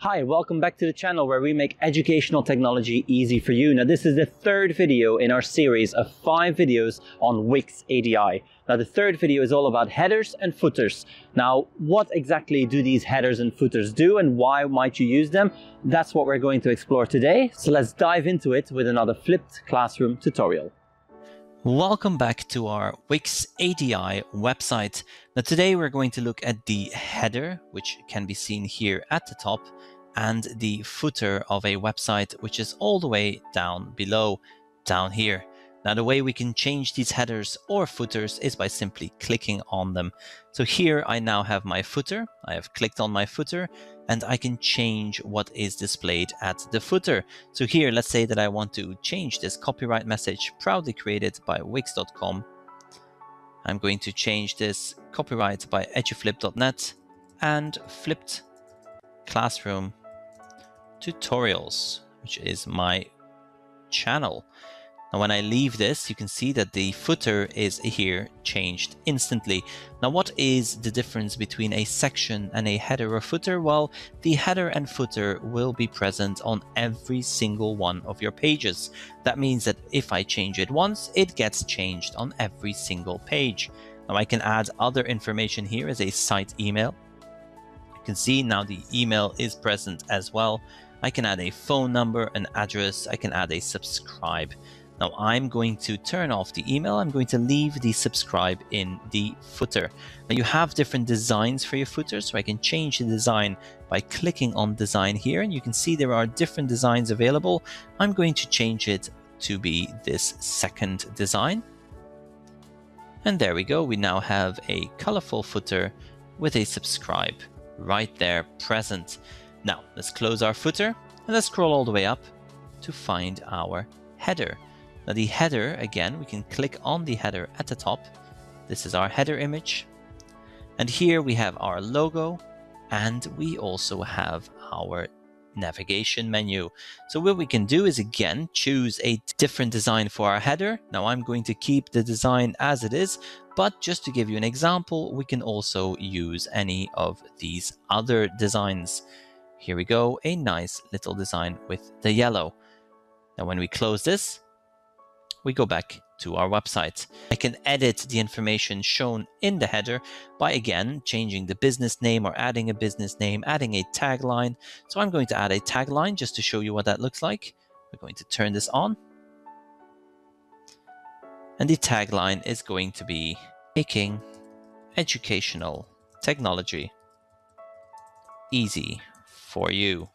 Hi, welcome back to the channel where we make educational technology easy for you. Now, this is the third video in our series of 5 videos on Wix ADI. Now, the third video is all about headers and footers. Now, what exactly do these headers and footers do and why might you use them? That's what we're going to explore today. So let's dive into it with another Flipped Classroom tutorial. Welcome back to our Wix ADI website. Now today we're going to look at the header, which can be seen here at the top, and the footer of a website, which is all the way down below, down here. Now the way we can change these headers or footers is by simply clicking on them. So here I now have my footer. I have clicked on my footer and I can change what is displayed at the footer. So here, let's say that I want to change this copyright message proudly created by Wix.com. I'm going to change this copyright by eduflip.net and Flipped Classroom Tutorials, which is my channel. Now, when I leave this, you can see that the footer is here changed instantly. Now, what is the difference between a section and a header or footer? Well, the header and footer will be present on every single one of your pages. That means that if I change it once, it gets changed on every single page. Now, I can add other information here as a site email. You can see now the email is present as well. I can add a phone number, an address. I can add a subscribe. Now I'm going to turn off the email. I'm going to leave the subscribe in the footer. Now you have different designs for your footer, so I can change the design by clicking on design here, and you can see there are different designs available. I'm going to change it to be this second design. And there we go. We now have a colorful footer with a subscribe right there present. Now let's close our footer and let's scroll all the way up to find our header. Now the header, again, we can click on the header at the top. This is our header image. And here we have our logo and we also have our navigation menu. So what we can do is, again, choose a different design for our header. Now I'm going to keep the design as it is, but just to give you an example, we can also use any of these other designs. Here we go, a nice little design with the yellow. Now when we close this, we go back to our website. I can edit the information shown in the header by, again, changing the business name or adding a business name, adding a tagline. So I'm going to add a tagline just to show you what that looks like. We're going to turn this on. And the tagline is going to be making educational technology easy for you.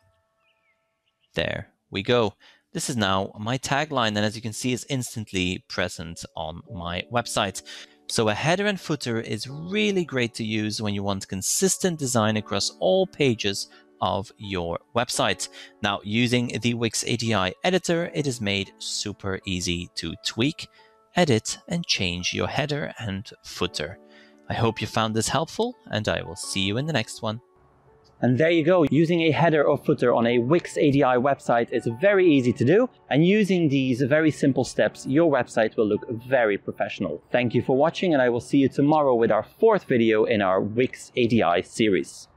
There we go. This is now my tagline, and as you can see, is instantly present on my website. So a header and footer is really great to use when you want consistent design across all pages of your website. Now, using the Wix ADI editor, it is made super easy to tweak, edit, and change your header and footer. I hope you found this helpful, and I will see you in the next one. And there you go, using a header or footer on a Wix ADI website is very easy to do. And using these very simple steps, your website will look very professional. Thank you for watching, and I will see you tomorrow with our 4th video in our Wix ADI series.